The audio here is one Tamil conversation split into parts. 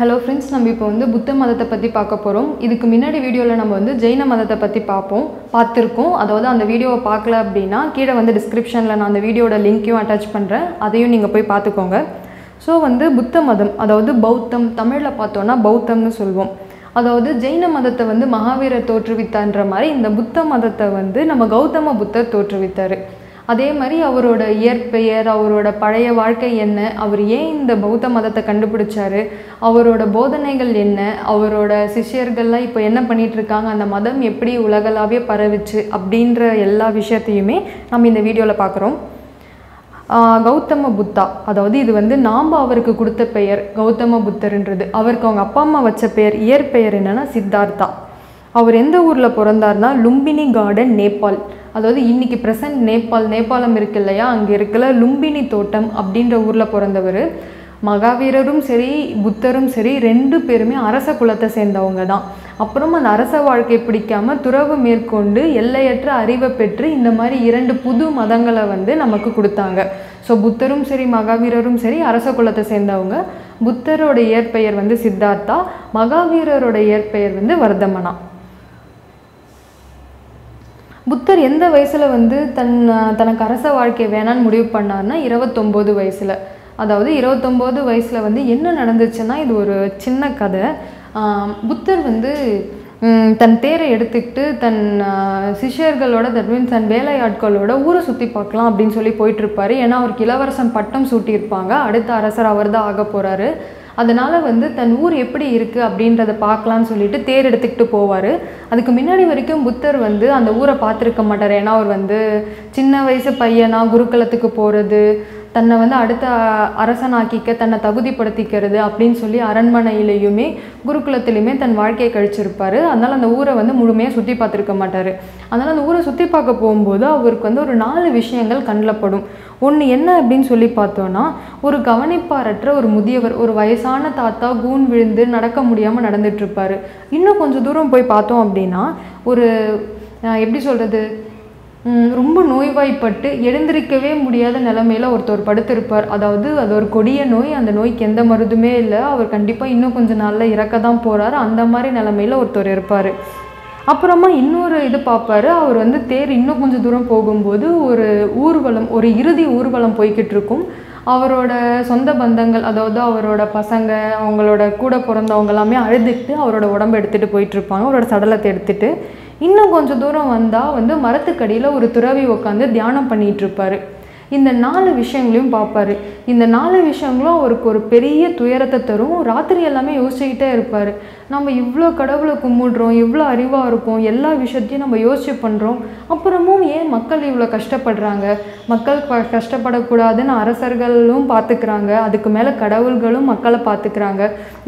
Hello friends, நம்ம இப்போ வந்து புத்த மதத்தை பத்தி பார்க்க போறோம். இதுக்கு முன்னாடி வீடியோல நம்ம வந்து ஜெயின மதத்தை பத்தி பார்த்திருக்கோம். அதாவது அந்த வீடியோவை பார்க்கல அப்படினா கீழ வந்து descriptionல நான் அந்த வீடியோட லிங்க்கையும் அட்டாச் பண்றேன். அதையும் நீங்க போய் பார்த்துக்கோங்க. சோ வந்து புத்த மதம் அதாவது பௌத்தம் தமிழ்ல பார்த்தோம்னா பௌத்தம்னு சொல்வோம். அதாவது ஜெயின மதத்தை வந்து மகாவீர தோற்றுவித்தான்ற மாதிரி இந்த புத்த மதத்தை வந்து நம்ம கௌதம புத்தர் தோற்றுவித்தார். அதே மாதிரி அவரோட இயற்பெயர் அவரோட பழைய வாழ்க்கை என்ன அவர் ஏன் இந்த பௌத்த மதத்தை கண்டுபிடிச்சாரு அவரோட போதனைகள் என்ன அவரோட சிஷ்யர்கள்லாம் இப்போ என்ன பண்ணிட்டு இருக்காங்க அந்த மதம் எப்படி உலகளாவே பரவிச்சு அப்படின்ற எல்லா விஷயத்தையுமே நம்ம இந்த வீடியோவில் பார்க்குறோம். கௌதம புத்தா அதாவது இது வந்து நாம் அவருக்கு கொடுத்த பெயர் கௌதம புத்தர்ன்றது. அவருக்கு அவங்க அப்பா அம்மா வச்ச பெயர் இயற்பெயர் என்னன்னா சித்தார்த்தா. அவர் எந்த ஊரில் பிறந்தார்னா லும்பினி கார்டன் நேபாள். அதாவது இன்னைக்கு ப்ரெசன்ட் நேபாளம் இருக்கு இல்லையா, அங்கே இருக்கிற லும்பினி தோட்டம் அப்படின்ற ஊரில் பிறந்தவர். மகாவீரரும் சரி புத்தரும் சரி ரெண்டு பேருமே அரச குலத்தை சேர்ந்தவங்க தான். அப்புறம் அந்த அரச வாழ்க்கை பிடிக்காமல் துறவு மேற்கொண்டு எல்லையற்ற அறிவை பெற்று இந்த மாதிரி இரண்டு புது மதங்களை வந்து நமக்கு கொடுத்தாங்க. ஸோ புத்தரும் சரி மகாவீரரும் சரி அரச குலத்தை சேர்ந்தவங்க. புத்தரோட இயற்பெயர் வந்து சித்தார்த்தா, மகாவீரரோட இயற்பெயர் வந்து வர்தமனா. புத்தர் எந்த வயசில் வந்து தனக்கு அரச வாழ்க்கை வேணான்னு முடிவு பண்ணார்னா 29 வயசில். அதாவது 29 வயசில் வந்து என்ன நடந்துச்சுன்னா இது ஒரு சின்ன கதை. புத்தர் வந்து தன் தேரை எடுத்துக்கிட்டு தன் சிஷியர்களோட தட் மீன்ஸ் தன் வேலையாட்களோட ஊரை சுற்றி பார்க்கலாம் அப்படின்னு சொல்லி போயிட்டுருப்பார். ஏன்னா அவருக்கு இளவரசன் பட்டம் சூட்டியிருப்பாங்க, அடுத்த அரசர் அவர் தான் ஆக போகிறாரு. அதனால் வந்து தன் ஊர் எப்படி இருக்குது அப்படின்றத பார்க்கலான்னு சொல்லிட்டு தேர் எடுத்துக்கிட்டு போவார். அதுக்கு முன்னாடி வரைக்கும் புத்தர் வந்து அந்த ஊரை பார்த்துருக்க மாட்டார். ஏன்னா அவர் வந்து சின்ன வயசு பையனா குருகுலத்துக்கு போகிறது, தன்னை வந்து அடுத்த அரசனாக்கிக்க தன்னை தகுதிப்படுத்திக்கிறது அப்படின்னு சொல்லி அரண்மனையிலையுமே குருகுலத்திலையுமே தன் வாழ்க்கையை கழிச்சிருப்பார். அதனால் அந்த ஊரை வந்து முழுமையாக சுற்றி பார்த்துருக்க மாட்டார். அதனால் அந்த ஊரை சுற்றி பார்க்க போகும்போது அவருக்கு வந்து ஒரு 4 விஷயங்கள் கண்ணில் படும். ஒன்று என்ன அப்படின்னு சொல்லி பார்த்தோன்னா ஒரு கவனிப்பாரற்ற ஒரு முதியவர், ஒரு வயசான தாத்தா கூன் விழுந்து நடக்க முடியாமல் நடந்துட்டுருப்பார். இன்னும் கொஞ்சம் தூரம் போய் பார்த்தோம் அப்படின்னா ஒரு எப்படி சொல்கிறது ரொம்ப நோய்வாய்ப்பட்டு எழுந்திருக்கவே முடியாத நிலமையில் ஒருத்தர் படுத்திருப்பார். அதாவது அது ஒரு கொடிய நோய், அந்த நோய்க்கு எந்த மருந்துமே இல்லை, அவர் கண்டிப்பாக இன்னும் கொஞ்சம் நாளில் இறக்க தான் போகிறார். அந்த மாதிரி நிலமையில் ஒருத்தர் இருப்பார். அப்புறமா இன்னொரு இது பார்ப்பார். அவர் வந்து தேர் இன்னும் கொஞ்சம் தூரம் போகும்போது ஒரு ஊர்வலம், ஒரு இறுதி ஊர்வலம் போய்கிட்டு இருக்கும். அவரோட சொந்த பந்தங்கள் அதாவது அவரோட பசங்க அவங்களோட கூட பிறந்தவங்க எல்லாமே அழுதுட்டு அவரோட உடம்பு எடுத்துகிட்டு போயிட்டுருப்பாங்க, அவரோட சடலத்தை எடுத்துகிட்டு. இன்னும் கொஞ்சம் தூரம் வந்தால் வந்து மரத்துக்கடியில் ஒரு துறவி உட்காந்து தியானம் பண்ணிகிட்ருப்பார். இந்த 4 விஷயங்களையும் பார்ப்பார். இந்த 4 விஷயங்களும் அவருக்கு ஒரு பெரிய துயரத்தை தரும். ராத்திரி எல்லாமே யோசிச்சுக்கிட்டே இருப்பார். நம்ம இவ்வளோ கடவுளை கும்பிடுறோம், இவ்வளோ அறிவாக இருக்கும், எல்லா விஷயத்தையும் நம்ம யோசிச்சு பண்ணுறோம், அப்புறமும் ஏன் மக்கள் இவ்வளோ கஷ்டப்படுறாங்க? மக்கள் கஷ்டப்படக்கூடாதுன்னு அரசர்களும் பார்த்துக்கிறாங்க, அதுக்கு மேலே கடவுள்களும் மக்களை பார்த்துக்கிறாங்க,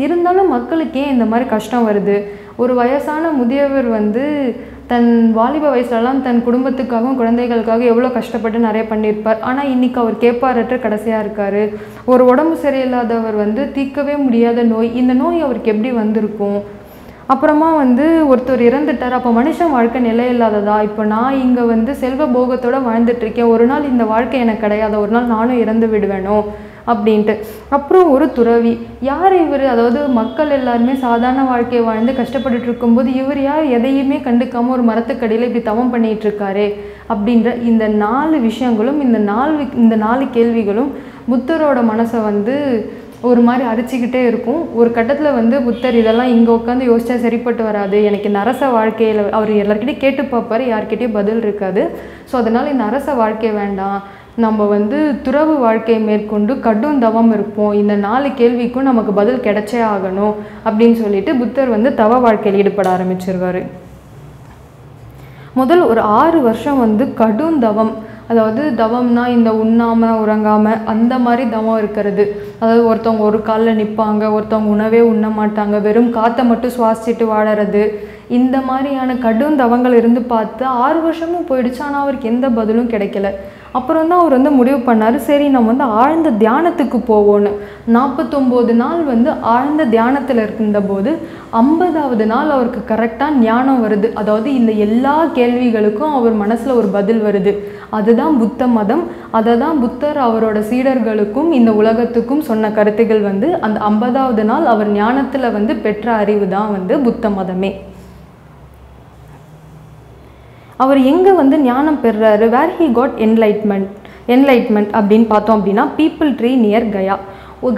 இருந்தாலும் மக்களுக்கு ஏன் இந்த மாதிரி கஷ்டம் வருது? ஒரு வயசான முதியவர் வந்து தன் வாலிப வயசுலலாம் தன் குடும்பத்துக்காகவும் குழந்தைகளுக்காக எவ்வளோ கஷ்டப்பட்டு நிறைய பண்ணியிருப்பார். ஆனால் இன்றைக்கி அவர் கேட்பாரற்ற கடைசியாக இருக்கார். ஒரு உடம்பு சரியில்லாதவர் வந்து தீர்க்கவே முடியாத நோய், இந்த நோய் அவருக்கு எப்படி வந்திருக்கும்? அப்புறமா வந்து ஒருத்தர் இறந்துட்டார். அப்போ மனுஷன் வாழ்க்கை நிலையில்லாததா? இப்போ நான் இங்கே வந்து செல்வ போகத்தோடு வாழ்ந்துட்டுருக்கேன், ஒரு நாள் இந்த வாழ்க்கை எனக்கு கிடையாது, ஒரு நாள் நானும் இறந்து விடுவேனோ அப்படின்ட்டு. அப்புறம் ஒரு துறவி, யார் இவர்? அதாவது மக்கள் எல்லாருமே சாதாரண வாழ்க்கையை வாழ்ந்து கஷ்டப்பட்டுட்டு இருக்கும்போது இவர் யார் எதையுமே கண்டுக்காமல் ஒரு மரத்துக்கடியில் இப்படி தவம் பண்ணிகிட்டு இருக்காரே அப்படின்ற இந்த 4 விஷயங்களும் இந்த நாலு கேள்விகளும் புத்தரோட மனசை வந்து ஒரு மாதிரி அரிச்சிக்கிட்டே இருக்கும். ஒரு கட்டத்தில் வந்து புத்தர் இதெல்லாம் இங்கே உட்காந்து யோசிச்சா சரிப்பட்டு வராது, எனக்கு இந்த அரச வாழ்க்கையில் அவர் எல்லாருக்கிட்டையும் கேட்டு பார்ப்பார், யார்கிட்டையும் பதில் இருக்காது. ஸோ அதனால் இந்த அரச வாழ்க்கை வேண்டாம், நம்ம வந்து துறவு வாழ்க்கையை மேற்கொண்டு கடும் தவம் இருப்போம், இந்த 4 கேள்விக்கும் நமக்கு பதில் கிடைச்சே ஆகணும் அப்படின்னு சொல்லிட்டு புத்தர் வந்து தவ வாழ்க்கையில் ஈடுபட ஆரம்பிச்சிருவார். முதல் ஒரு 6 வருஷம் வந்து கடும் தவம், அதாவது தவம்னா இந்த உண்ணாமல் உறங்காமல் அந்த மாதிரி தவம் இருக்கிறது. அதாவது ஒருத்தவங்க ஒரு காலில் நிற்பாங்க, ஒருத்தவங்க உணவே உண்ண மாட்டாங்க, வெறும் காற்றை மட்டும் சுவாசிச்சுட்டு வாழறது, இந்த மாதிரியான கடும் தவங்கள் இருந்து பார்த்து 6 வருஷமும் போயிடுச்சு. ஆனால் அவருக்கு எந்த பதிலும் கிடைக்கல. அப்புறம் தான் அவர் வந்து முடிவு பண்ணாரு, சரி நம்ம வந்து ஆழ்ந்த தியானத்துக்கு போவோன்னு. 49 நாள் வந்து ஆழ்ந்த தியானத்தில் இருந்தபோது 50வது நாள் அவருக்கு கரெக்டாக ஞானம் வருது. அதாவது இந்த எல்லா கேள்விகளுக்கும் அவர் மனசில் ஒரு பதில் வருது. அதுதான் புத்த மதம். அதை தான் புத்தர் அவரோட சீடர்களுக்கும் இந்த உலகத்துக்கும் சொன்ன கருத்துக்கள் வந்து அந்த 50வது நாள் அவர் ஞானத்தில் வந்து பெற்ற அறிவு தான் வந்து புத்த மதமே. அவர் எங்கே வந்து ஞானம் பெறுறாரு, வேர் ஹி காட் என்லைட்மெண்ட் அப்படின்னு பார்த்தோம் அப்படின்னா பீப்புள் ட்ரீ நியர் கயா.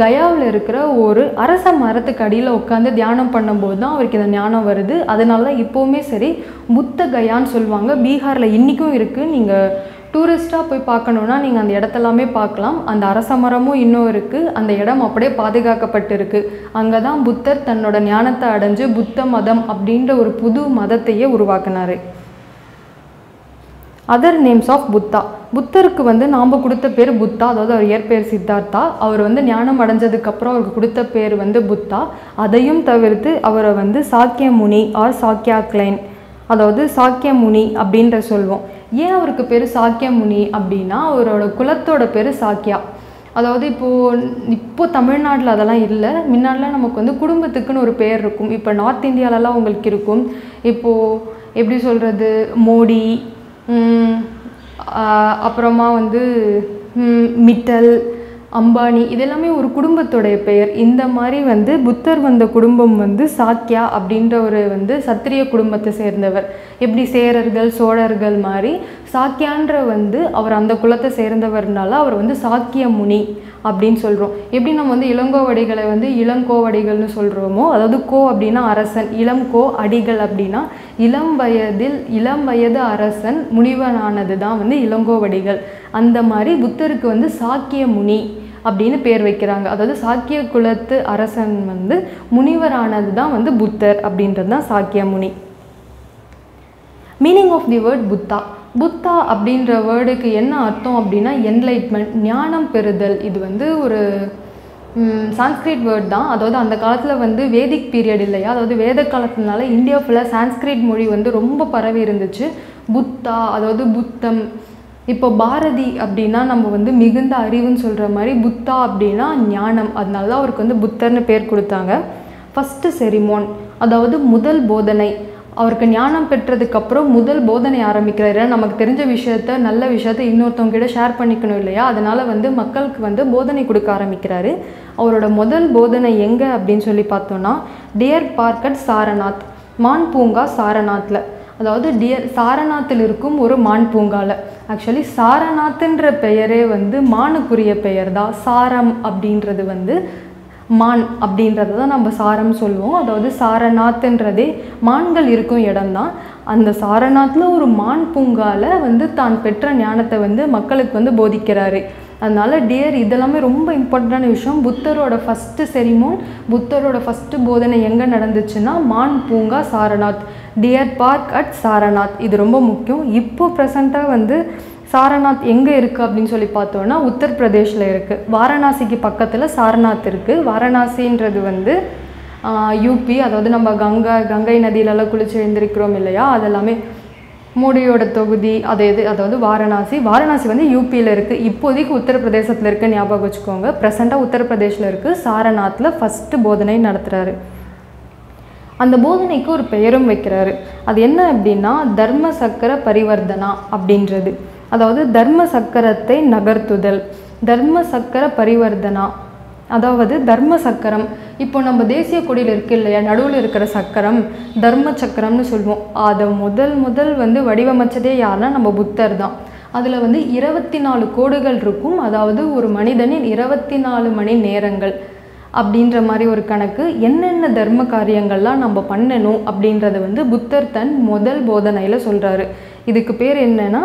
கயாவில் இருக்கிற ஒரு அரச மரத்துக்கு அடியில் உட்காந்து தியானம் பண்ணும்போது தான் அவருக்கு இந்த ஞானம் வருது. அதனால தான் இப்போவுமே சரி புத்த கயான்னு சொல்லுவாங்க. பீகாரில் இன்றைக்கும் இருக்குது. நீங்கள் டூரிஸ்ட்டாக போய் பார்க்கணுன்னா நீங்கள் அந்த இடத்தெல்லாமே பார்க்கலாம். அந்த அரச மரமும் இன்னும் இருக்குது. அந்த இடம் அப்படியே பாதுகாக்கப்பட்டிருக்கு. அங்கே தான் புத்தர் தன்னோட ஞானத்தை அடைஞ்சு புத்த மதம் அப்படின்ற ஒரு புது மதத்தையே உருவாக்கினார். Other names of Buddha. புத்தருக்கு வந்து நாம் கொடுத்த பேர் புத்தா, அதாவது அவர் இயற்பெயர் சித்தார்த்தா. அவர் வந்து ஞானம் அடைஞ்சதுக்கப்புறம் அவருக்கு கொடுத்த பேர் வந்து புத்தா. அதையும் தவிர்த்து அவரை வந்து சாக்கியமுனி ஆர் சாக்கியா கிளைன், அதாவது சாக்கியமுனி அப்படின்ற சொல்வோம். ஏன் அவருக்கு பேர் சாக்கியமுனி அப்படின்னா அவரோட குலத்தோட பேர் சாக்கியா. அதாவது இப்போ தமிழ்நாட்டில் அதெல்லாம் இல்லை. முன்னாடிலாம் நமக்கு வந்து குடும்பத்துக்குன்னு ஒரு பேர் இருக்கும். இப்போ நார்த் இந்தியாவிலலாம் உங்களுக்கு இருக்கும். இப்போது எப்படி சொல்கிறது, மோடி, அப்புறமா வந்து மிட்டல், அம்பானி, இதெல்லாமே ஒரு குடும்பத்தோடைய பெயர். இந்த மாதிரி வந்து புத்தர் வந்த குடும்பம் வந்து சாக்கியா அப்படின்ற ஒரு வந்து சத்திரிய குடும்பத்தை சேர்ந்தவர். எப்படி சேரர்கள் சோழர்கள் மாதிரி சாக்கியான்ற வந்து அவர் அந்த குலத்தை சேர்ந்தவர்னால அவர் வந்து சாக்கிய முனி அப்படின்னு சொல்கிறோம். எப்படி நம்ம வந்து இளங்கோவடிகளை வந்து இளங்கோவடிகள்னு சொல்கிறோமோ, அதாவது கோ அப்படின்னா அரசன், இளம் கோ, அடிகள் அப்படின்னா இளம் வயது அரசன் முனிவனானது தான் வந்து இளங்கோவடிகள். அந்த மாதிரி புத்தருக்கு வந்து சாக்கிய முனி அப்படின்னு பேர் வைக்கிறாங்க. அதாவது சாக்கிய குலத்து அரசன் வந்து முனிவரானது தான் வந்து புத்தர் அப்படின்றது தான் Shakya Muni. Meaning of the word Buddha. Buddha அப்படின்ற வேர்டுக்கு என்ன அர்த்தம் அப்படின்னா என்லைட்மெண்ட், ஞானம் பெறுதல். இது வந்து ஒரு சான்ஸ்கிரிட் வேர்ட் தான். அதாவது அந்த காலத்தில் வந்து வேதிக் பீரியட் இல்லையா, அதாவது வேத காலத்தினால இந்தியா ஃபுல்லாக சான்ஸ்கிரிட் மொழி வந்து ரொம்ப பரவி இருந்துச்சு. புத்தா அதாவது புத்தம். இப்போ பாரதி அப்படின்னா நம்ம வந்து மிகுந்த அறிவுன்னு சொல்கிற மாதிரி புத்தா அப்படின்னா ஞானம். அதனால தான் அவருக்கு வந்து புத்தர்னு பேர் கொடுத்தாங்க. ஃபஸ்ட்டு செரிமோன், அதாவது முதல் போதனை. அவருக்கு ஞானம் பெற்றதுக்கப்புறம் முதல் போதனை ஆரம்பிக்கிறாரு. நமக்கு தெரிஞ்ச விஷயத்த, நல்ல விஷயத்த இன்னொருத்தவங்கிட்ட ஷேர் பண்ணிக்கணும் இல்லையா, அதனால் வந்து மக்களுக்கு வந்து போதனை கொடுக்க ஆரம்பிக்கிறாரு. அவரோட முதல் போதனை எங்கே அப்படின்னு சொல்லி பார்த்தோன்னா டியர் பார்க்கட் சாரநாத், மான் பூங்கா சாரநாத்தில், அதாவது டியர் சாரநாத்தில் இருக்கும் ஒரு மான் பூங்காவில். ஆக்சுவலி சாரநாத்ன்ற பெயரே வந்து மானுக்குரிய பெயர் தான். சாரம் அப்படின்றது வந்து மான் அப்படின்றத தான் நம்ம சாரம் சொல்லுவோம். அதாவது சாரநாத்ன்றதே மான்கள் இருக்கும் இடம்தான். அந்த சாரநாத்தில் ஒரு மான் பூங்காவில் வந்து தான் பெற்ற ஞானத்தை வந்து மக்களுக்கு வந்து போதிக்கிறாரு. அதனால் டியர் இதெல்லாமே ரொம்ப இம்பார்ட்டண்டான விஷயம். புத்தரோட ஃபஸ்ட்டு செரிமோன், புத்தரோட ஃபஸ்ட்டு போதனை எங்கே நடந்துச்சுன்னா மான் பூங்கா Sarnath, deer park at Sarnath. இது ரொம்ப முக்கியம். இப்போ ப்ரெசண்ட்டாக வந்து சாரநாத் எங்கே இருக்குது அப்படின்னு சொல்லி பார்த்தோன்னா உத்தரப்பிரதேஷில் இருக்குது. வாரணாசிக்கு பக்கத்தில் சாரநாத் இருக்குது. வாரணாசின்றது வந்து யூபி, அதாவது நம்ம கங்கை நதியிலலாம் குளிச்சு எழுந்திருக்கிறோம் இல்லையா, அதெல்லாமே மோடியோட தொகுதி. அதாவது வாரணாசி வந்து யூபியில் இருக்குது. இப்போதைக்கு உத்தரப்பிரதேசத்தில் இருக்க ஞாபகம் வச்சுக்கோங்க. ப்ரெசண்ட்டாக உத்தரப்பிரதேஷில் இருக்குது. சாரநாத்தில் ஃபஸ்ட்டு போதனை நடத்துகிறாரு. அந்த போதனைக்கு ஒரு பெயரும் வைக்கிறாரு. அது என்ன அப்படின்னா தர்மசக்கர பரிவர்த்தனா அப்படின்றது, அதாவது தர்ம சக்கரத்தை நகர்த்துதல். தர்மசக்கர பரிவர்த்தனா அதாவது தர்ம சக்கரம். இப்போ நம்ம தேசிய கொடியில் இருக்கு இல்லையா, நடுவில் இருக்கிற சக்கரம் தர்ம சக்கரம்னு சொல்லுவோம். அதை முதல் வந்து வடிவமைச்சதே யாருன்னா நம்ம புத்தர் தான். அதில் வந்து 24 கோடுகள் இருக்கும். அதாவது ஒரு மனிதனின் 24 மணி நேரங்கள் அப்படின்ற மாதிரி ஒரு கணக்கு. என்னென்ன தர்ம காரியங்கள்லாம் நம்ம பண்ணணும் அப்படின்றத வந்து புத்தர் தன் முதல் போதனையில் சொல்கிறாரு. இதுக்கு பேர் என்னென்னா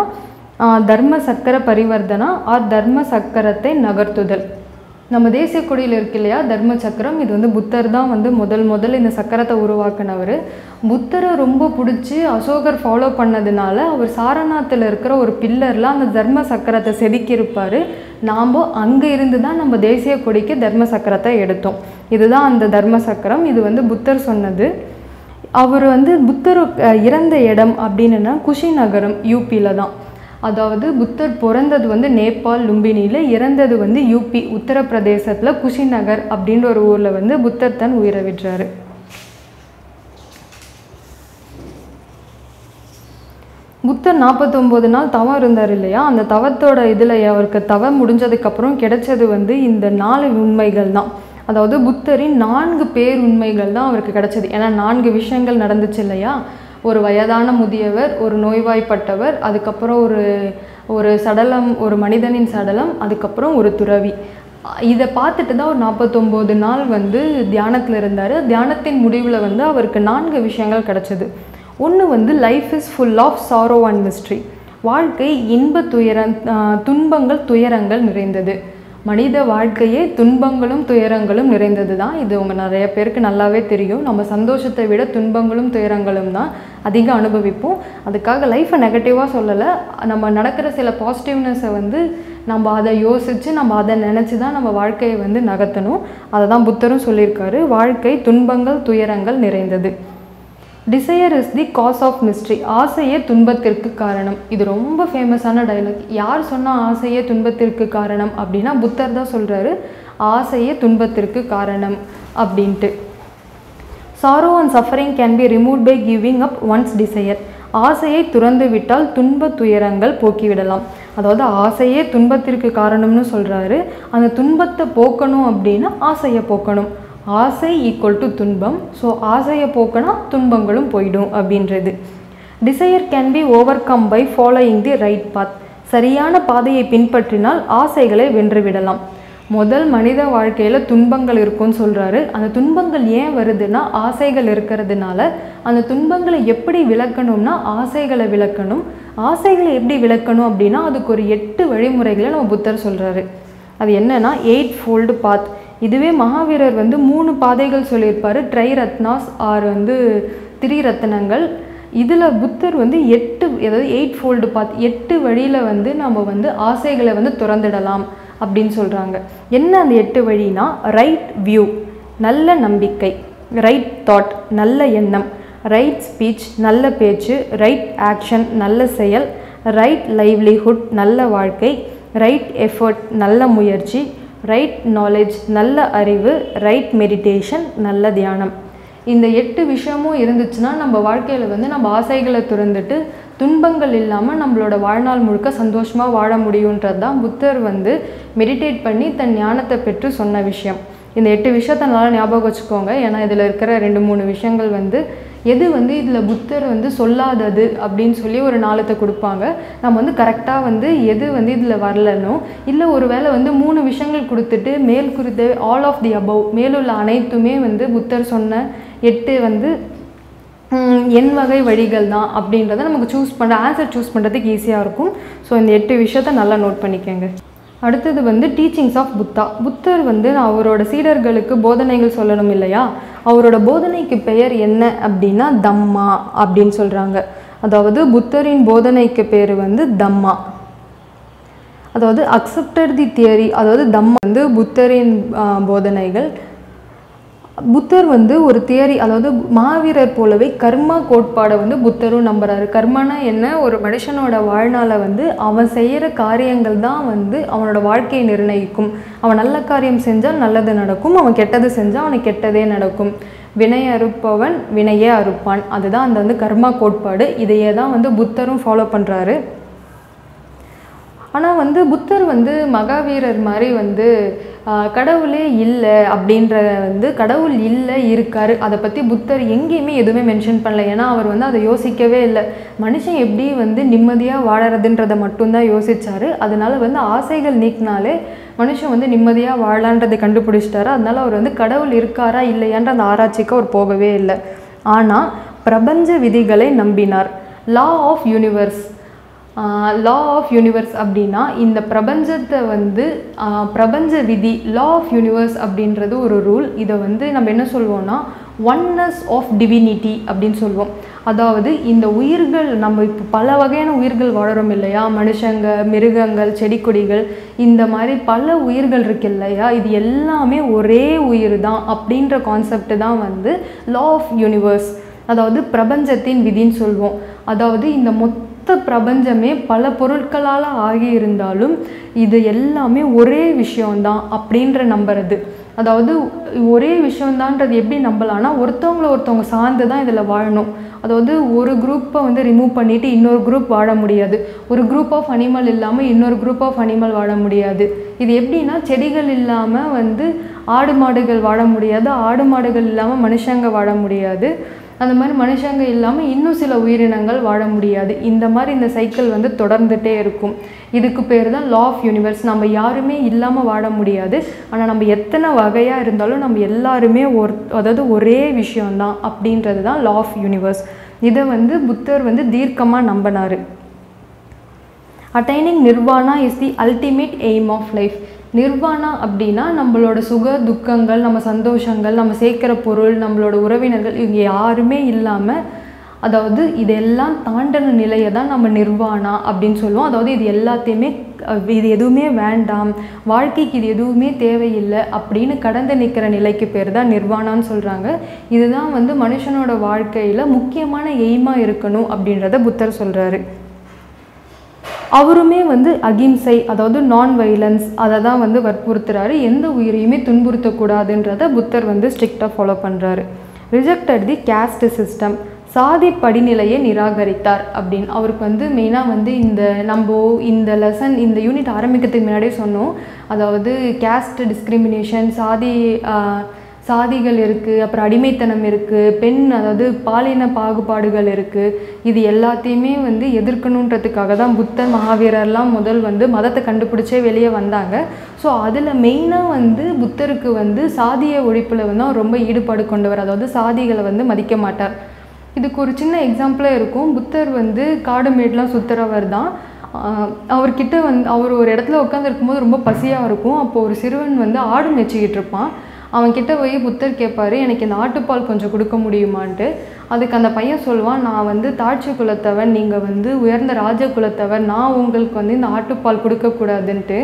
தர்ம சக்கர பரிவர்த்தனா ஆர் தர்ம சக்கரத்தை நகர்த்துதல். நம்ம தேசிய கொடியில் இருக்கு இல்லையா தர்ம சக்கரம், இது வந்து புத்தர் தான் வந்து முதல் இந்த சக்கரத்தை உருவாக்குனவர். புத்தரை ரொம்ப பிடிச்சி அசோகர் ஃபாலோ பண்ணதுனால அவர் சாரநாத்தில் இருக்கிற ஒரு பில்லரில் அந்த தர்ம சக்கரத்தை செதுக்கியிருப்பார். நாம் அங்கே இருந்து தான் நம்ம தேசிய கொடிக்கு தர்ம சக்கரத்தை எடுத்தோம். இதுதான் அந்த தர்ம சக்கரம். இது வந்து புத்தர் சொன்னது. அவர் வந்து புத்தர் இறந்த இடம் அப்படின்னா குஷி நகரம் யூபியில் தான். அதாவது புத்தர் பிறந்தது வந்து நேபாள் லும்பினியில், இறந்தது வந்து யூபி உத்தரப்பிரதேசத்தில் குஷிநகர் அப்படின்ற ஒரு ஊரில் வந்து புத்தர் தன் உயிரை விடுறாரு. புத்தர் 49 நாள் தவம் இருந்தார் இல்லையா, அந்த தவத்தோட இதில் அவருக்கு தவம் முடிஞ்சதுக்கப்புறம் கிடைச்சது வந்து இந்த 4 உண்மைகள் தான். அதாவது புத்தரின் 4 பேர் உண்மைகள் தான் அவருக்கு கிடைச்சது. ஏன்னா 4 விஷயங்கள் நடந்துச்சு இல்லையா, ஒரு வயதான முதியவர், ஒரு நோய்வாய்ப்பட்டவர், அதுக்கப்புறம் ஒரு சடலம், ஒரு மனிதனின் சடலம், அதுக்கப்புறம் ஒரு துறவி. இதை பார்த்துட்டு தான் ஒரு 49 நாள் வந்து தியானத்தில் இருந்தார். தியானத்தின் முடிவில் வந்து அவருக்கு 4 விஷயங்கள் கிடச்சிது. ஒன்று வந்து life is full of sorrow and mystery, வாழ்க்கை இன்ப துன்பங்கள் துயரங்கள் நிறைந்தது. மனித வாழ்க்கையே துன்பங்களும் துயரங்களும் நிறைந்தது தான். இது உங்கள் நிறைய பேருக்கு நல்லாவே தெரியும். நம்ம சந்தோஷத்தை விட துன்பங்களும் துயரங்களும் தான் அதிக அனுபவிப்போம். அதுக்காக லைஃப்பை நெகட்டிவாக சொல்லலை, நம்ம நடக்கிற சில பாசிட்டிவ்னஸை வந்து நம்ம அதை யோசித்து நம்ம அதை நினச்சி தான் நம்ம வாழ்க்கையை வந்து நகர்த்தணும். அதை தான் புத்தரும் சொல்லியிருக்காரு, வாழ்க்கை துன்பங்கள் துயரங்கள் நிறைந்தது. Desire is the cause of mystery, ஆசையே துன்பத்திற்கு காரணம். இது ரொம்ப ஃபேமஸான டைலாக். யார் சொன்னால் ஆசையே துன்பத்திற்கு காரணம் அப்படின்னா புத்தர் தான் சொல்கிறாரு, ஆசையே துன்பத்திற்கு காரணம் அப்படின்ட்டு. Sorrow and suffering can be remove by giving up once desire, ஆசையை துறந்து விட்டால் துன்ப துயரங்கள் போக்கிவிடலாம். அதாவது ஆசையே துன்பத்திற்கு காரணம்னு சொல்கிறாரு, அந்த துன்பத்தை போக்கணும் அப்படின்னா ஆசையை போக்கணும். ஆசை ஈக்குவல் டு துன்பம், ஸோ ஆசையை போக்கினா துன்பங்களும் போயிடும் அப்படின்றது. Desire can be overcome by following the right path, சரியான பாதையை பின்பற்றினால் ஆசைகளை வென்றுவிடலாம். முதல் மனித வாழ்க்கையில் துன்பங்கள் இருக்கும்னு சொல்கிறாரு. அந்த துன்பங்கள் ஏன் வருதுன்னா ஆசைகள் இருக்கிறதுனால. அந்த துன்பங்களை எப்படி விளக்கணும்னா ஆசைகளை விளக்கணும். ஆசைகளை எப்படி விளக்கணும் அப்படின்னா அதுக்கு ஒரு 8 வழிமுறைகளை நம்ம புத்தர் சொல்கிறாரு. அது என்னென்னா 8-fold பாத். இதுவே மகாவீரர் வந்து 3 பாதைகள் சொல்லியிருப்பார், ட்ரை ரத்னாஸ் ஆர் வந்து திரிரத்னங்கள். இதில் புத்தர் வந்து 8 அதாவது 8-fold பாத், 8 வழியில் வந்து நம்ம வந்து ஆசைகளை வந்து துறந்துடலாம் அப்படின்னு சொல்கிறாங்க. என்ன அந்த 8 வழினா, ரைட் வியூ நல்ல நம்பிக்கை, ரைட் தாட் நல்ல எண்ணம், ரைட் ஸ்பீச் நல்ல பேச்சு, ரைட் ஆக்ஷன் நல்ல செயல், ரைட் லைவ்லிஹுட் நல்ல வாழ்க்கை, ரைட் எஃபர்ட் நல்ல முயற்சி, ரைட் நாலேஜ் நல்ல அறிவு, ரைட் மெடிடேஷன் நல்ல தியானம். இந்த 8 விஷயமும் இருந்துச்சுன்னா நம்ம வாழ்க்கையில் வந்து நம்ம ஆசைகளை துறந்துட்டு துன்பங்கள் இல்லாமல் நம்மளோட வாழ்நாள் முழுக்க சந்தோஷமாக வாழ முடியுன்றது தான் புத்தர் வந்து மெடிடேட் பண்ணி தன் ஞானத்தை பெற்று சொன்ன விஷயம். இந்த 8 விஷயத்தை நல்லா ஞாபகம் வச்சுக்கோங்க. ஏன்னா இதில் இருக்கிற 2-3 விஷயங்கள் வந்து எது வந்து இதில் புத்தர் வந்து சொல்லாதது அப்படின்னு சொல்லி ஒரு நாளத்தை கொடுப்பாங்க. நம்ம வந்து கரெக்டாக வந்து எது வந்து இதில் வரலனோ, இல்லை ஒரு வேளை வந்து 3 விஷயங்கள் கொடுத்துட்டு மேல் குறித்த ஆல் ஆஃப் தி அபவ் மேலுள்ள அனைத்துமே வந்து புத்தர் சொன்ன 8 வந்து எண் வகை வழிகள் தான் அப்படின்றத நமக்கு ஆன்சர் சூஸ் பண்ணுறதுக்கு ஈஸியாக இருக்கும். ஸோ இந்த 8 விஷயத்தை நல்லா நோட் பண்ணிக்கோங்க. அடுத்தது வந்து டீச்சிங்ஸ் ஆஃப் புத்தா. புத்தர் வந்து அவரோட சீடர்களுக்கு போதனைகள் சொல்லணும் இல்லையா, அவரோட போதனைக்கு பெயர் என்ன அப்படின்னா தம்மா அப்படின்னு சொல்கிறாங்க. அதாவது புத்தரின் போதனைக்கு பேர் வந்து தம்மா, அதாவது அக்செப்டட் தி தியரி. அதாவது தம்மா வந்து புத்தரின் போதனைகள். புத்தர் வந்து ஒரு தியரி, அதாவது மகாவீரர் போலவே கர்மா கோட்பாடை வந்து புத்தரும் நம்புகிறாரு. கர்மனா என்ன, ஒரு மனுஷனோட வாழ்நாளை வந்து அவன் செய்கிற காரியங்கள் தான் வந்து அவனோட வாழ்க்கையை நிர்ணயிக்கும். அவன் நல்ல காரியம் செஞ்சால் நல்லது நடக்கும், அவன் கெட்டது செஞ்சால் அவனுக்கு கெட்டதே நடக்கும். வினையை அறுப்பவன் வினையே அறுப்பான், அதுதான் அந்த வந்து கர்மா கோட்பாடு. இதையே தான் வந்து புத்தரும் ஃபாலோ பண்ணுறாரு. ஆனால் வந்து புத்தர் வந்து மகாவீரர் மாதிரி வந்து கடவுளே இல்லை அப்படின்ற வந்து கடவுள் இல்லை இருக்கார், அதை பற்றி புத்தர் எங்கேயுமே எதுவுமே மென்ஷன் பண்ணல. ஏன்னா அவர் வந்து அதை யோசிக்கவே இல்லை. மனுஷன் எப்படி வந்து நிம்மதியாக வாழறதுன்றதை மட்டும்தான் யோசித்தார். அதனால வந்து ஆசைகள் நீக்கினாலே மனுஷன் வந்து நிம்மதியாக வாழலான்றதை கண்டுபிடிச்சிட்டாரு. அதனால் அவர் வந்து கடவுள் இருக்காரா இல்லையான்ற அந்த ஆராய்ச்சிக்கு அவர் போகவே இல்லை. ஆனால் பிரபஞ்ச விதிகளை நம்பினார். லா ஆஃப் யூனிவர்ஸ் அப்படின்னா இந்த பிரபஞ்சத்தை வந்து பிரபஞ்ச விதி, லா ஆஃப் யூனிவர்ஸ் அப்படின்றது ஒரு ரூல். இதை வந்து நம்ம என்ன சொல்வோம்னா ஒன்னஸ் ஆஃப் டிவினிட்டி அப்படின்னு சொல்லுவோம். அதாவது இந்த உயிர்கள், நம்ம இப்போ பல வகையான உயிர்கள் வளரும் இல்லையா, மனுஷங்க, மிருகங்கள், செடி கொடிகள், இந்த மாதிரி பல உயிர்கள் இருக்கு இல்லையா, இது எல்லாமே ஒரே உயிர் தான் அப்படின்ற கான்செப்ட் தான் வந்து லா ஆஃப் யூனிவர்ஸ், அதாவது பிரபஞ்சத்தின் விதின்னு சொல்லுவோம். அதாவது இந்த மொத்த மொத்த பிரபஞ்சமே பல பொருட்களால் ஆகி இருந்தாலும் இது எல்லாமே ஒரே விஷயம்தான் அப்படின்ற நம்புறது. அதாவது ஒரே விஷயம்தான்றது எப்படி நம்பலான்னா, ஒருத்தவங்க சார்ந்து தான் இதில் வாழணும். அதாவது ஒரு குரூப்பை வந்து ரிமூவ் பண்ணிவிட்டு இன்னொரு குரூப் வாழ முடியாது. ஒரு குரூப் ஆஃப் அனிமல் இல்லாமல் இன்னொரு குரூப் ஆஃப் அனிமல் வாழ முடியாது. இது எப்படின்னா, செடிகள் இல்லாமல் வந்து ஆடு மாடுகள் வாழ முடியாது, ஆடு மாடுகள் இல்லாமல் மனுஷங்க வாழ முடியாது, அந்த மாதிரி மனுஷங்க இல்லாமல் இன்னும் சில உயிரினங்கள் வாழ முடியாது. இந்த மாதிரி இந்த சைக்கிள் வந்து தொடர்ந்துகிட்டே இருக்கும். இதுக்கு பேர் தான் லா ஆஃப் யூனிவர்ஸ். நம்ம யாருமே இல்லாமல் வாழ முடியாது, ஆனால் நம்ம எத்தனை வகையாக இருந்தாலும் நம்ம எல்லாருமே அதாவது ஒரே விஷயந்தான் அப்படின்றது தான் லா ஆஃப் யூனிவர்ஸ். இதை வந்து புத்தர் வந்து தீர்க்கமாக நம்பினார். Attaining nirvana is the ultimate aim of life. Nirvana அப்படின்னா நம்மளோட சுக துக்கங்கள், நம்ம சந்தோஷங்கள், நம்ம சேர்க்கிற பொருள், நம்மளோட உறவினர்கள், இவங்க யாருமே இல்லாமல், அதாவது இதெல்லாம் தாண்டின நிலையை தான் நம்ம நிர்வாணா அப்படின்னு சொல்லுவோம். அதாவது இது எல்லாத்தையுமே, இது எதுவுமே வேண்டாம், வாழ்க்கைக்கு இது எதுவுமே தேவையில்லை அப்படின்னு கடந்து நிற்கிற நிலைக்கு பேர் தான் நிர்வாணான்னு சொல்கிறாங்க. இதுதான் வந்து மனுஷனோட வாழ்க்கையில் முக்கியமான எய்மாக இருக்கணும் அப்படின்றத புத்தர் சொல்கிறாரு. அவருமே வந்து அகிம்சை, அதாவது நான் வைலன்ஸ், அதை தான் வந்து வற்புறுத்துறாரு. எந்த உயிரையுமே துன்புறுத்தக்கூடாதுன்றதை புத்தர் வந்து ஸ்ட்ரிக்டாக ஃபாலோ பண்ணுறாரு. ரிஜெக்டட் தி கேஸ்ட் சிஸ்டம், சாதி படிநிலையை நிராகரித்தார் அப்படின்னு. அவருக்கு வந்து மெயினாக வந்து இந்த லெசன், இந்த யூனிட் ஆரம்பிக்கிறதுக்கு முன்னாடியே சொன்னோம். அதாவது கேஸ்ட் டிஸ்கிரிமினேஷன், சாதிகள் இருக்குது, அப்புறம் அடிமைத்தனம் இருக்குது, அதாவது பாலின பாகுபாடுகள் இருக்குது. இது எல்லாத்தையுமே வந்து எதிர்க்கணுன்றதுக்காக தான் புத்தர், மகாவீரர்லாம் முதல் வந்து மதத்தை கண்டுபிடிச்சே வெளியே வந்தாங்க. ஸோ அதில் மெயினாக வந்து புத்தருக்கு வந்து சாதிய ஒழிப்பில் வந்து அவர் ரொம்ப ஈடுபாடு கொண்டவர். அதாவது சாதிகளை வந்து மதிக்க மாட்டார். இதுக்கு ஒரு சின்ன எக்ஸாம்பிளாக இருக்கும். புத்தர் வந்து காடுமேடெலாம் சுற்றுறவர் தான். அவர்கிட்ட வந்து அவர் ஒரு இடத்துல உட்காந்துருக்கும்போது ரொம்ப பசியாக இருக்கும். அப்போது ஒரு சிறுவன் வந்து ஆடு மேய்ச்சிக்கிட்டு இருப்பான். அவன்கிட்ட போய் புத்தர் கேட்பார், எனக்கு இந்த ஆட்டுப்பால் கொஞ்சம் கொடுக்க முடியுமான்ட்டு. அதுக்கு அந்த பையன் சொல்லுவான், நான் வந்து தாழ்ச்சி குலத்தவன், நீங்கள் வந்து உயர்ந்த ராஜ குலத்தவர், நான் உங்களுக்கு வந்து இந்த ஆட்டுப்பால் கொடுக்கக்கூடாதுன்ட்டு.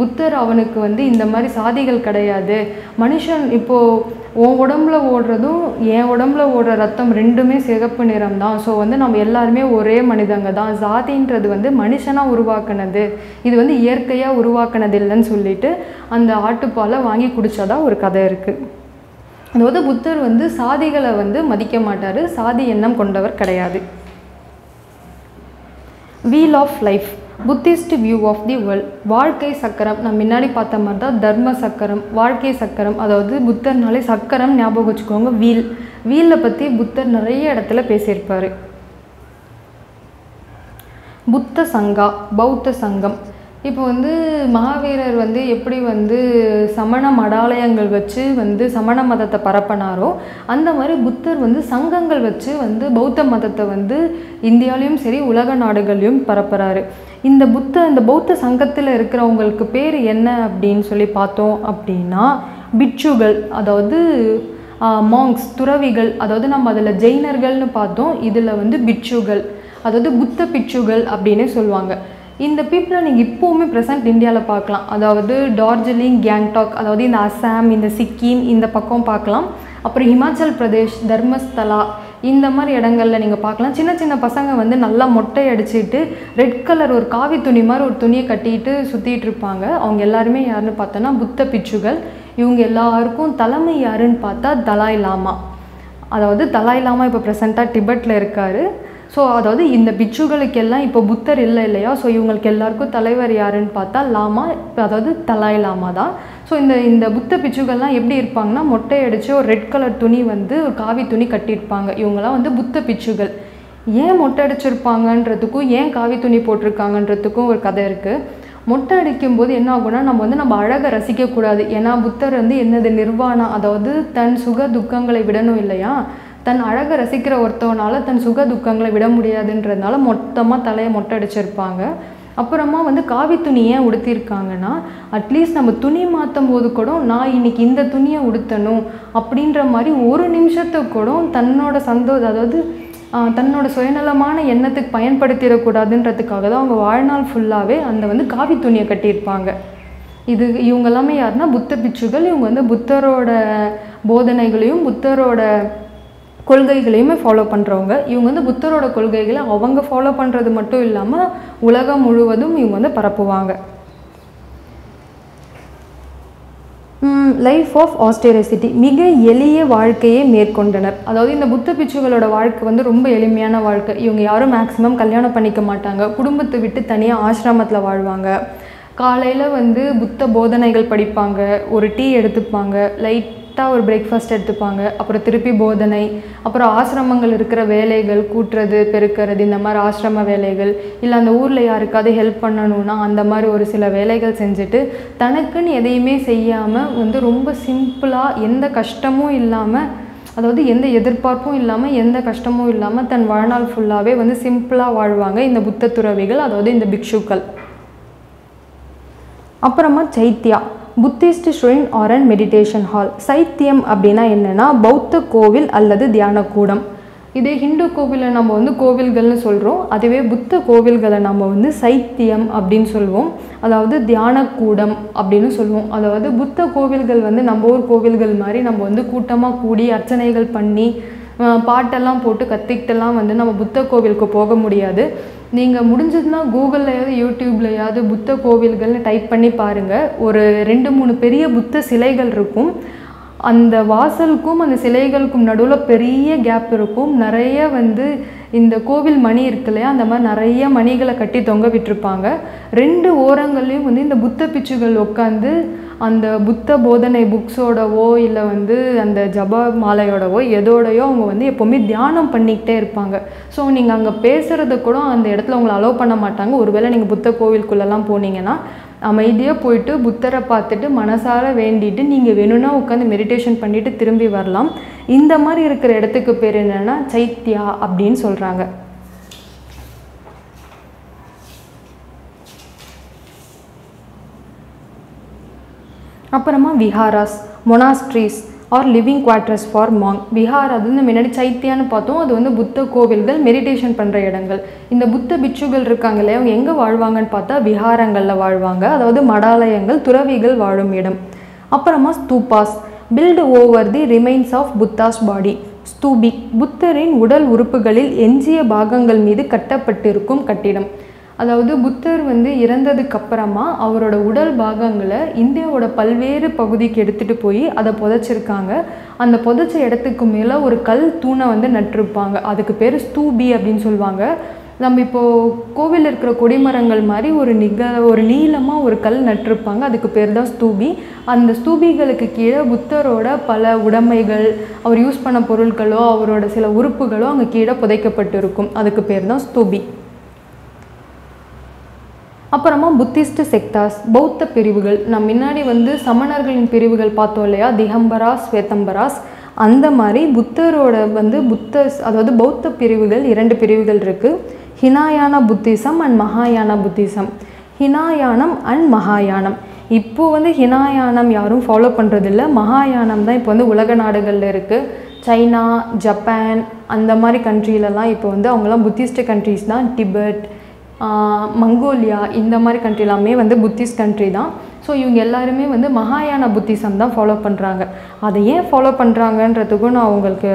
புத்தர் அவனுக்கு வந்து இந்த மாதிரி சாதிகள் கிடையாது, மனுஷன் இப்போது உன் உடம்புல ஓடுறதும் என் உடம்புல ஓடுற ரத்தம் ரெண்டுமே சிகப்பு நிறம் தான். ஸோ வந்து நம்ம எல்லாருமே ஒரே மனிதங்க தான். சாதின்றது வந்து மனுஷனாக உருவாக்கினது, இது வந்து இயற்கையாக உருவாக்கினது இல்லைன்னு சொல்லிட்டு அந்த ஆட்டுப்பாலை வாங்கி குடித்ததாக ஒரு கதை இருக்குது. அதாவது புத்தர் வந்து சாதிகளை வந்து மதிக்க மாட்டார், சாதி எண்ணம் கொண்டவர் கிடையாது. Wheel of life, Buddhist view of the world. வாழ்க்கை சக்கரம், நம்ம முன்னாடி பார்த்த மாதிரி தான் தர்ம சக்கரம், வாழ்க்கை சக்கரம். அதாவது புத்தர்னாலே சக்கரம் ஞாபகம் வச்சுக்கோங்க. வீலை பற்றி புத்தர் நிறைய இடத்துல பேசியிருப்பார். புத்த சங்கா, பௌத்த சங்கம். இப்போ வந்து மகாவீரர் வந்து எப்படி வந்து சமண மடாலயங்கள் வச்சு வந்து சமண மதத்தை பரப்பினாரோ, அந்த மாதிரி புத்தர் வந்து சங்கங்கள் வச்சு வந்து பௌத்த மதத்தை வந்து இந்தியாவிலையும் சரி உலக நாடுகள்லையும் பரப்புகிறாரு. இந்த பௌத்த சங்கத்தில் இருக்கிறவங்களுக்கு பேர் என்ன அப்படின்னு சொல்லி பார்த்தோம் அப்படின்னா, பிட்சுகள், அதாவது மாங்ஸ், துறவிகள். அதாவது நம்ம அதில் ஜெயினர்கள்னு பார்த்தோம், இதில் வந்து பிட்சுகள், அதாவது புத்த பிட்சுகள் அப்படின்னு சொல்லுவாங்க. இந்த பீப்புளை நீங்கள் இப்போவுமே ப்ரெசென்ட் இந்தியாவில் பார்க்கலாம். அதாவது டார்ஜிலிங், கேங்டாக், அதாவது இந்த அசாம், இந்த சிக்கிம் இந்த பக்கம் பார்க்கலாம். அப்புறம் ஹிமாச்சல் பிரதேஷ், தர்மஸ்தலா, இந்த மாதிரி இடங்களில் நீங்கள் பார்க்கலாம். சின்ன சின்ன பசங்க வந்து நல்லா மொட்டை அடிச்சுட்டு ரெட் கலர் ஒரு காவி துணி மாதிரி ஒரு துணியை கட்டிட்டு சுற்றிட்டு இருப்பாங்க. அவங்க எல்லாருமே யாருன்னு பார்த்தோன்னா புத்த பிட்சுகள். இவங்க எல்லாருக்கும் தலைமை யாருன்னு பார்த்தா தலாய் லாமா. அதாவது தலாய் லாமா இப்போ ப்ரெசென்ட்டாக டிபெட்டில் இருக்கார். ஸோ அதாவது இந்த பிட்சுகளுக்கெல்லாம் இப்போ புத்தர் இல்லை இல்லையா, ஸோ இவங்களுக்கு எல்லாருக்கும் தலைவர் யாருன்னு பார்த்தா லாமா, அதாவது தலாய் லாமா தான். ஸோ இந்த புத்த பிட்சுகள்லாம் எப்படி இருப்பாங்கன்னா, மொட்டை அடித்து ஒரு ரெட் கலர் துணி வந்து ஒரு காவி துணி கட்டியிருப்பாங்க. இவங்களாம் வந்து புத்த பிட்சுகள். ஏன் மொட்டை அடிச்சிருப்பாங்கன்றதுக்கும் ஏன் காவி துணி போட்டிருக்காங்கன்றதுக்கும் ஒரு கதை இருக்குது. மொட்டை அடிக்கும்போது என்ன ஆகும்னா, நம்ம வந்து நம்ம அழகை ரசிக்கக்கூடாது. ஏன்னா புத்தர் வந்து என்னது நிர்வாணா, அதாவது தன் சுக துக்கங்களை விடணும் இல்லையா. தன் அழகை ரசிக்கிற ஒருத்தவனால் தன் சுக துக்கங்களை விட முடியாதுன்றதுனால மொத்தமாக தலையை மொட்டை அடிச்சிருப்பாங்க. அப்புறமா வந்து காவி துணி ஏன் உடுத்திருக்காங்கன்னா, அட்லீஸ்ட் நம்ம துணி மாற்றும் போது கூட நான் இன்றைக்கி இந்த துணியை உடுத்தணும் அப்படின்ற மாதிரி ஒரு நிமிஷத்துக்கு கூட தன்னோட அதாவது தன்னோட சுயநலமான எண்ணத்துக்கு பயன்படுத்திடக்கூடாதுன்றதுக்காக தான் அவங்க வாழ்நாள் ஃபுல்லாகவே அந்த வந்து காவி துணியை கட்டியிருப்பாங்க. இது இவங்க எல்லாமே யாருன்னா புத்த பிட்சுகள். இவங்க வந்து புத்தரோட போதனைகளையும் புத்தரோட கொள்கைகளையுமே ஃபாலோ பண்ணுறவங்க. இவங்க வந்து புத்தரோட கொள்கைகளை அவங்க ஃபாலோ பண்ணுறது மட்டும் இல்லாமல் உலகம் முழுவதும் இவங்க வந்து பரப்புவாங்க. லைஃப் ஆஃப் ஆஸ்டெரிசிட்டி, மிக எளிய வாழ்க்கையை மேற்கொண்டனர். அதாவது இந்த புத்த பிட்சுகளோட வாழ்க்கை வந்து ரொம்ப எளிமையான வாழ்க்கை. இவங்க யாரும் மேக்ஸிமம் கல்யாணம் பண்ணிக்க மாட்டாங்க, குடும்பத்தை விட்டு தனியாக ஆசிரமத்தில் வாழ்வாங்க. காலையில் வந்து புத்த போதனைகள் படிப்பாங்க, ஒரு டீ எடுத்துப்பாங்க, லைட்டாக ஒரு பிரேக்ஃபாஸ்ட் எடுத்துப்பாங்க, அப்புறம் திருப்பி போதனை, அப்புறம் ஆசிரமங்கள் இருக்கிற வேலைகள், கூட்டுறது, பெருக்கிறது, இந்த மாதிரி ஆசிரம வேலைகள், இல்லை அந்த ஊரில் யாருக்காவது ஹெல்ப் பண்ணணும்னா அந்த மாதிரி ஒரு சில வேலைகள் செஞ்சுட்டு தனக்குன்னு எதையுமே செய்யாமல் வந்து ரொம்ப சிம்பிளாக எந்த கஷ்டமும் இல்லாமல், அதாவது எந்த எதிர்பார்ப்பும் இல்லாமல் எந்த கஷ்டமும் இல்லாமல் தன் வாழ்நாள் ஃபுல்லாகவே வந்து சிம்பிளாக வாழ்வாங்க இந்த புத்த துறவிகள், அதாவது இந்த பிக்ஷுக்கள். அப்புறமா chaitya, Buddhist shrine or and meditation hall. சைத்தியம் அப்படின்னா என்னென்னா பௌத்த கோவில் அல்லது தியான கூடம். இதே ஹிந்து கோவிலை நம்ம வந்து கோவில்கள்னு சொல்கிறோம், அதுவே புத்த கோவில்களை நம்ம வந்து சைத்தியம் அப்படின்னு சொல்லுவோம், அதாவது தியான கூடம் அப்படின்னு சொல்லுவோம். அதாவது புத்த கோவில்கள் வந்து நம்ம ஊர் கோவில்கள் மாதிரி நம்ம வந்து கூட்டமாக கூடி அர்ச்சனைகள் பண்ணி பாட்டெல்லாம் போட்டு கற்றுக்கிட்டெல்லாம் வந்து நம்ம புத்த கோவிலுக்கு போக முடியாது. நீங்கள் முடிஞ்சதுன்னா கூகுள்லையாவது யூடியூப்லையாவது புத்த கோவில்கள்னு டைப் பண்ணி பாருங்கள். ஒரு 2-3 பெரிய புத்த சிலைகள் இருக்கும். அந்த வாசலுக்கும் அந்த சிலைகளுக்கும் நடுவில் பெரிய கேப் இருக்கும். நிறைய வந்து இந்த கோவில் மணி இருக்கு இல்லையா, அந்த மாதிரி நிறைய மணிகளை கட்டி தொங்க விட்டுருப்பாங்க. 2 ஓரங்கள்லேயும் வந்து இந்த புத்த பிட்சுகள் உட்காந்து அந்த புத்த போதனை புக்ஸோடவோ இல்லை வந்து அந்த ஜப மாலையோடவோ எதோடையோ அவங்க வந்து எப்போவுமே தியானம் பண்ணிக்கிட்டே இருப்பாங்க. ஸோ நீங்கள் அங்கே பேசுகிறத கூட அந்த இடத்துல அவங்கள அலோவ் பண்ண மாட்டாங்க. ஒருவேளை நீங்கள் புத்த கோவிலுக்குள்ளெல்லாம் போனீங்கன்னா அமைதியாக போயிட்டு புத்தரை பார்த்துட்டு மனசார வேண்டிட்டு நீங்கள் வேணும்னா உட்காந்து மெடிடேஷன் பண்ணிவிட்டு திரும்பி வரலாம். இந்த மாதிரி இருக்கிற இடத்துக்கு பேர் என்னென்னா சைத்தியா அப்படின்னு சொல்கிறாங்க. அப்புறமா viharas, monasteries are living quarters for monk. Vihar அது வந்து முன்னாடி சைத்தியான்னு பார்த்தோம், அது வந்து புத்த கோவில்கள், மெடிடேஷன் பண்ணுற இடங்கள். இந்த புத்த பிட்சுகள் இருக்காங்க இல்லையா, அவங்க எங்கே வாழ்வாங்கன்னு பார்த்தா விஹாரங்களில் வாழ்வாங்க, அதாவது மடாலயங்கள், துறவிகள் வாழும் இடம். அப்புறமா stupas, built over the remains of Buddha's body. ஸ்தூபி, புத்தரின் உடல் உறுப்புகளில் எஞ்சிய பாகங்கள் மீது கட்டப்பட்டிருக்கும் கட்டிடம். அதாவது புத்தர் வந்து இறந்ததுக்கப்புறமா அவரோட உடல் பாகங்களை இந்தியாவோட பல்வேறு பகுதிக்கு எடுத்துகிட்டு போய் அதை புதைச்சிருக்காங்க. அந்த புதைச்ச இடத்துக்கு மேலே ஒரு கல் தூணை வந்து நட்டிருப்பாங்க, அதுக்கு பேர் ஸ்தூபி அப்படின்னு சொல்லுவாங்க. நம்ம இப்போது கோவிலில் இருக்கிற கொடிமரங்கள் மாதிரி ஒரு நீளமாக ஒரு கல் நட்டிருப்பாங்க, அதுக்கு பேர் தான் ஸ்தூபி. அந்த ஸ்தூபிகளுக்கு கீழே புத்தரோட பல உடைமைகள், அவர் யூஸ் பண்ண பொருட்களோ, அவரோட சில உறுப்புகளோ அங்கே கீழே புதைக்கப்பட்டிருக்கும், அதுக்கு பேர் தான் ஸ்தூபி. அப்புறமா புத்திஸ்ட் செக்டாஸ், பௌத்த பிரிவுகள். நம்ம முன்னாடி வந்து சமணர்களின் பிரிவுகள் பார்த்தோம் இல்லையா, திகம்பராஸ், ஸ்வேதம்பராஸ், அந்த மாதிரி புத்தரோட வந்து அதாவது பௌத்த பிரிவுகள் 2 பிரிவுகள் இருக்குது. ஹினாயான புத்திசம் அண்ட் மகாயான புத்திசம். ஹினாயானம் அண்ட் மகாயானம். இப்போது வந்து ஹினாயானம் யாரும் ஃபாலோ பண்ணுறதில்ல, மகாயானம் தான் இப்போ வந்து உலக நாடுகளில் இருக்குது. சைனா, ஜப்பான், அந்த மாதிரி கண்ட்ரிலலாம் இப்போ வந்து அவங்களாம் புத்திஸ்ட் கண்ட்ரிஸ் தான். டிபெட், மங்கோலியா, இந்த மாதிரி கண்ட்ரி எல்லாமே வந்து புத்திஸ்ட் கண்ட்ரி தான். ஸோ இவங்க எல்லாருமே வந்து மகாயான புத்திசம் தான் ஃபாலோ பண்ணுறாங்க. அதை ஏன் ஃபாலோ பண்ணுறாங்கன்றதுக்கும் நான் உங்களுக்கு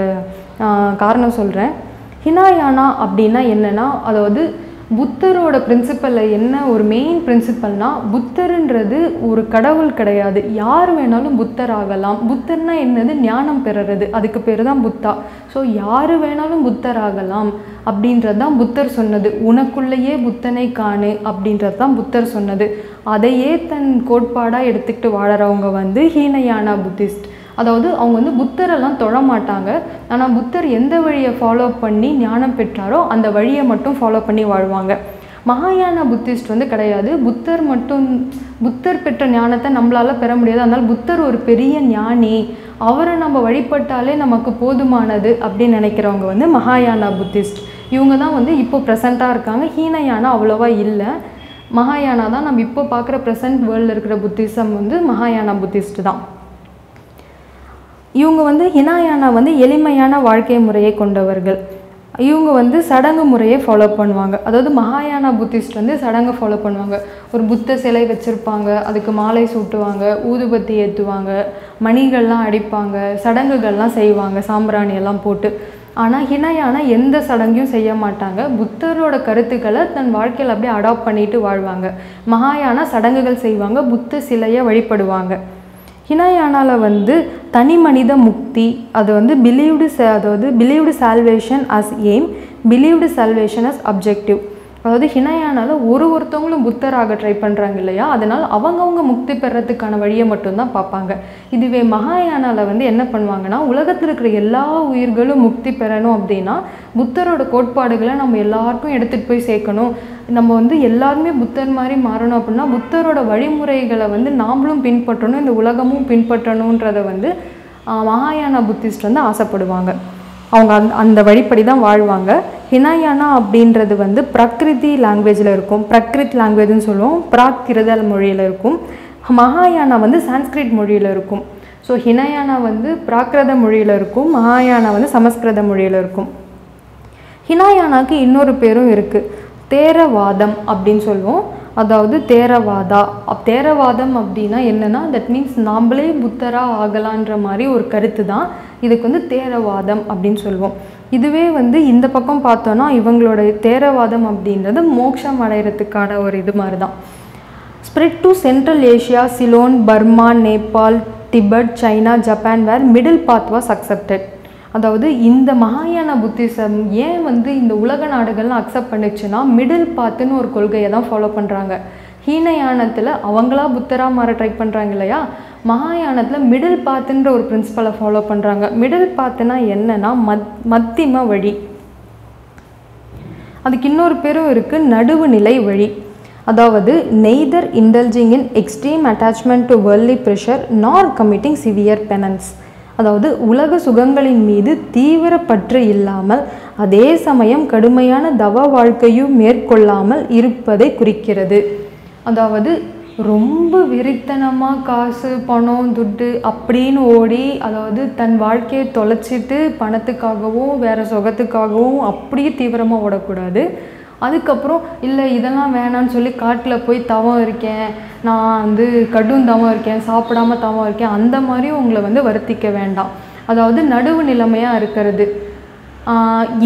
காரணம் சொல்கிறேன். ஹினாயானா அப்படின்னா என்னென்னா, அதாவது புத்தரோட பிரின்சிபலில் என்ன ஒரு மெயின் பிரின்சிபல்னால், புத்தருன்றது ஒரு கடவுள் கிடையாது, யார் வேணாலும் புத்தர் ஆகலாம். புத்தர்னா என்னது, ஞானம் பெறுறது, அதுக்கு பேர் தான் புத்தா. ஸோ யார் வேணாலும் புத்தர் ஆகலாம் அப்படின்றது தான் புத்தர் சொன்னது. உனக்குள்ளேயே புத்தனை காணு அப்படின்றது தான் புத்தர் சொன்னது. அதையே தன் கோட்பாடாக எடுத்துக்கிட்டு வாழறவங்க வந்து ஹீனயானா புத்திஸ்ட். அதாவது அவங்க வந்து புத்தரெல்லாம் தொழ மாட்டாங்க, ஆனால் புத்தர் எந்த வழியை ஃபாலோ பண்ணி ஞானம் பெற்றாரோ அந்த வழியை மட்டும் ஃபாலோ பண்ணி வாழ்வாங்க. மகாயான புத்திஸ்ட் வந்து கிடையாது, புத்தர் பெற்ற ஞானத்தை நம்மளால் பெற முடியாது, அதனால் புத்தர் ஒரு பெரிய ஞானி, அவரை நம்ம வழிபட்டாலே நமக்கு போதுமானது அப்படின்னு நினைக்கிறவங்க வந்து மகாயான புத்திஸ்ட். இவங்க தான் வந்து இப்போ ப்ரெசண்ட்டாக இருக்காங்க. ஹீனயானா அவ்வளோவா இல்லை, மகாயானா தான் நம்ம இப்போ பார்க்குற ப்ரெசண்ட் வேர்ல்டில் இருக்கிற புத்திசம் வந்து மகாயான புத்திஸ்ட் தான். இவங்க வந்து ஹினாயானா வந்து எளிமையான வாழ்க்கை முறையை கொண்டவர்கள். இவங்க வந்து சடங்கு முறையை ஃபாலோ பண்ணுவாங்க. அதாவது மகாயானா புத்திஸ்ட் வந்து சடங்கு ஃபாலோ பண்ணுவாங்க. ஒரு புத்த சிலை வச்சுருப்பாங்க, அதுக்கு மாலை சூட்டுவாங்க, ஊதுபத்தி ஏற்றுவாங்க, மணிகள்லாம் அடிப்பாங்க, சடங்குகள்லாம் செய்வாங்க, சாம்பிராணியெல்லாம் போட்டு. ஆனா ஹினயானா எந்த சடங்கையும் செய்ய மாட்டாங்க. புத்தரோட கருத்துக்களை தன் வாழ்க்கையில அப்படியே அடாப்ட் பண்ணிட்டு வாழ்வாங்க. மகாயானா சடங்குகள் செய்வாங்க, புத்த சிலையை வழிபடுவாங்க. ஹினயானால வந்து தனி மனித முக்தி, அது வந்து believed salvation as aim, believed salvation as objective. அதாவது ஹினயானால ஒருத்தவங்களும் புத்தராக ட்ரை பண்ணுறாங்க இல்லையா, அதனால் அவங்கவுங்க முக்தி பெறத்துக்கான வழியை மட்டும்தான் பார்ப்பாங்க. இதுவே மகாயானால வந்து என்ன பண்ணுவாங்கன்னா, உலகத்தில் இருக்கிற எல்லா உயிர்களும் முக்தி பெறணும் அப்படின்னா புத்தரோட கோட்பாடுகளை நம்ம எல்லாருக்கும் எடுத்துகிட்டு போய் சேர்க்கணும், நம்ம வந்து எல்லாருமே புத்தர் மாதிரி மாறணும் அப்படின்னா புத்தரோட வழிமுறைகளை வந்து நாமளும் பின்பற்றணும், இந்த உலகமும் பின்பற்றணுன்றதை வந்து மகாயானா புத்திஸ்ட் வந்து ஆசைப்படுவாங்க. அவங்க அந்த வழிப்படி தான் வாழ்வாங்க. ஹினயானா அப்படின்றது வந்து பிரக்ரிதி லாங்குவேஜில் இருக்கும், பிரக்ரித் லாங்குவேஜ்னு சொல்லுவோம், பிராகிருத மொழியில் இருக்கும். மகாயானா வந்து சான்ஸ்கிரிட் மொழியில் இருக்கும். ஸோ ஹினயானா வந்து பிராகிருத மொழியில் இருக்கும், மகாயானா வந்து சமஸ்கிருத மொழியில் இருக்கும். ஹினயானாக்கு இன்னொரு பேரும் இருக்குது, தேரவாதம் அப்படின்னு சொல்லுவோம். அதாவது தேரவாதா, தேரவாதம் அப்படின்னா என்னென்னா, தட் மீன்ஸ் நாம்ளே புத்தராக ஆகலான்ற மாதிரி ஒரு கருத்து தான். இதுக்கு வந்து தேரவாதம் அப்படின்னு சொல்லுவோம். இதுவே வந்து இந்த பக்கம் பார்த்தோன்னா இவங்களோட தேரவாதம் அப்படின்றது மோட்சம் அடைகிறதுக்கான ஒரு இது மாதிரி தான். Spread to central Asia, Ceylon, Burma, Nepal, Tibet, China, Japan where middle path was accepted. அதாவது இந்த மகாயான புத்திசம் ஏன் வந்து இந்த உலக நாடுகள்லாம் அக்செப்ட் பண்ணிச்சுன்னா, மிடில் பாத்துன்னு ஒரு கொள்கையை தான் ஃபாலோ பண்ணுறாங்க. ஹீனயானத்தில் அவங்களா புத்தராக மாற ட்ரை பண்ணுறாங்க இல்லையா, மகாயானத்தில் மிடில் பாத்துன்ற ஒரு பிரின்சிபலை ஃபாலோ பண்ணுறாங்க. மிடில் பாத்துனா என்னன்னா மத்திம வழி. அதுக்கு இன்னொரு பேரும் இருக்குது, நடுவுநிலை வழி. அதாவது neither indulging in extreme attachment to worldly pressure nor committing severe penance. அதாவது உலக சுகங்களின் மீது தீவிர பற்று இல்லாமல் அதே சமயம் கடுமையான தவ வாழ்க்கையும் மேற்கொள்ளாமல் இருப்பதை குறிக்கிறது. அதாவது ரொம்ப விரித்தனமாக காசு பணம் துட்டு அப்படின்னு ஓடி, அதாவது தன் வாழ்க்கையை தொலைச்சிட்டு பணத்துக்காகவும் வேறு சுகத்துக்காகவும் அப்படியே தீவிரமாக ஓடக்கூடாது. அதுக்கப்புறம் இல்லை இதெல்லாம் வேணான்னு சொல்லி காட்டில் போய் தவம் இருக்கேன், நான் வந்து கடும் தவம் இருக்கேன், சாப்பிடாமல் தவம் இருக்கேன், அந்த மாதிரி உங்களை வந்து வருத்திக்க வேண்டாம். அதாவது நடுவு நிலைமையாக இருக்கிறது.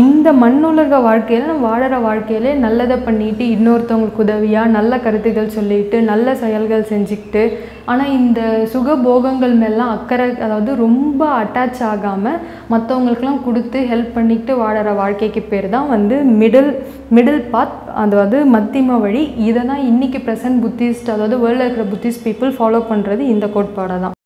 இந்த மண்ணுலக வாழ்க்கையில் நம்ம வாழற வாழ்க்கையிலே நல்லதை பண்ணிட்டு, இன்னொருத்தவங்களுக்கு உதவியாக நல்ல கருத்துக்கள் சொல்லிட்டு, நல்ல செயல்கள் செஞ்சுக்கிட்டு, ஆனால் இந்த சுகபோகங்கள் மேலாம் அக்கறை, அதாவது ரொம்ப அட்டாச் ஆகாமல் மற்றவங்களுக்கெல்லாம் கொடுத்து ஹெல்ப் பண்ணிக்கிட்டு வாழற வாழ்க்கைக்கு பேர் தான் வந்து மிடில் பாத், அதாவது மத்தியம வழி. இதை தான் இன்றைக்கி ப்ரெசன்ட் புத்திஸ்ட், அதாவது வேர்ல்டில் இருக்கிற புத்திஸ்ட் பீப்புள் ஃபாலோ பண்ணுறது இந்த கோட்பாடை தான்.